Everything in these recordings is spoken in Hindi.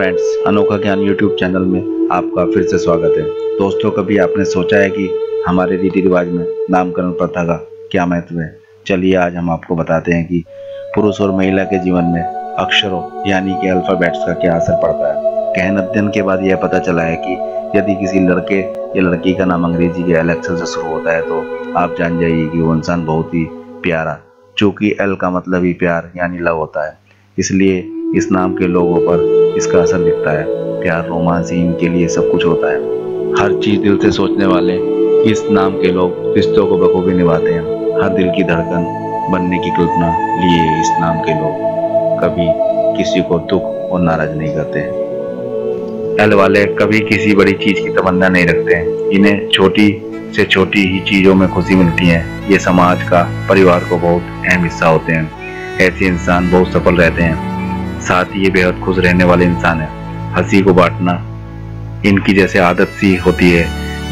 फ्रेंड्स, अनोखा ज्ञान यूट्यूब चैनल में आपका फिर से स्वागत है। दोस्तों, कभी आपने सोचा है कि हमारे रीति रिवाज में नामकरण प्रथा का क्या महत्व है? चलिए आज हम आपको बताते हैं कि पुरुष और महिला के जीवन में अक्षरों यानी कि अल्फ़ाबेट्स का क्या असर पड़ता है। गहन अध्ययन के बाद यह पता चला है कि यदि किसी लड़के या लड़की का नाम अंग्रेजी के एल अक्षर से शुरू होता है तो आप जान जाइए कि वो इंसान बहुत ही प्यारा, चूँकि एल का मतलब ही प्यार यानी लव होता है, इसलिए इस नाम के लोगों पर इसका असर दिखता है। प्यार, रोमांस इनके लिए सब कुछ होता है। हर चीज़ दिल से सोचने वाले इस नाम के लोग रिश्तों को बखूबी निभाते हैं। हर दिल की धड़कन बनने की कल्पना लिए इस नाम के लोग कभी किसी को दुख और नाराज नहीं करते हैं। एल वाले कभी किसी बड़ी चीज़ की तमन्ना नहीं रखते हैं। इन्हें छोटी से छोटी ही चीज़ों में खुशी मिलती है। ये समाज का, परिवार को बहुत अहम हिस्सा होते हैं। ऐसे इंसान बहुत सफल रहते हैं। साथ ही ये बेहद खुश रहने वाले इंसान है। हंसी को बांटना इनकी जैसे आदत सी होती है।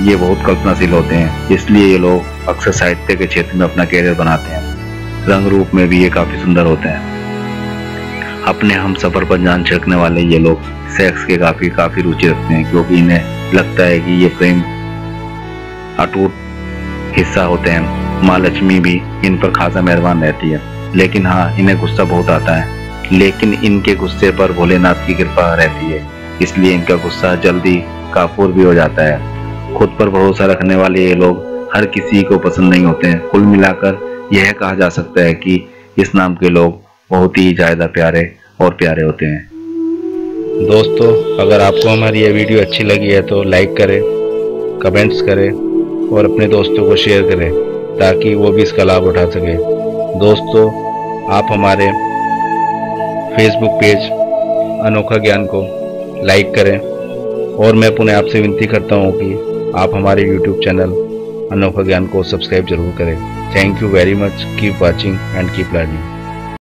ये बहुत कल्पनाशील होते हैं, इसलिए ये लोग अक्सर साहित्य के क्षेत्र में अपना कैरियर बनाते हैं। रंग रूप में भी ये काफ़ी सुंदर होते हैं। अपने हम सफ़र पर जान छिड़कने वाले ये लोग सेक्स के काफ़ी रुचि रखते हैं, क्योंकि इन्हें लगता है कि ये प्रेम अटूट हिस्सा होते हैं। माँ लक्ष्मी भी इन पर खासा मेहरबान रहती है, लेकिन हाँ, इन्हें गुस्सा बहुत आता है। लेकिन इनके गुस्से पर भोलेनाथ की कृपा रहती है, इसलिए इनका गुस्सा जल्दी काफूर भी हो जाता है। खुद पर भरोसा रखने वाले ये लोग हर किसी को पसंद नहीं होते हैं। कुल मिलाकर यह कहा जा सकता है कि इस नाम के लोग बहुत ही ज़्यादा प्यारे होते हैं। दोस्तों, अगर आपको हमारी यह वीडियो अच्छी लगी है तो लाइक करें, कमेंट्स करें और अपने दोस्तों को शेयर करें ताकि वो भी इसका लाभ उठा सकें। दोस्तों, आप हमारे फेसबुक पेज अनोखा ज्ञान को लाइक करें और मैं पुनः आपसे विनती करता हूं कि आप हमारे यूट्यूब चैनल अनोखा ज्ञान को सब्सक्राइब जरूर करें। Thank you very much. Keep watching and keep learning.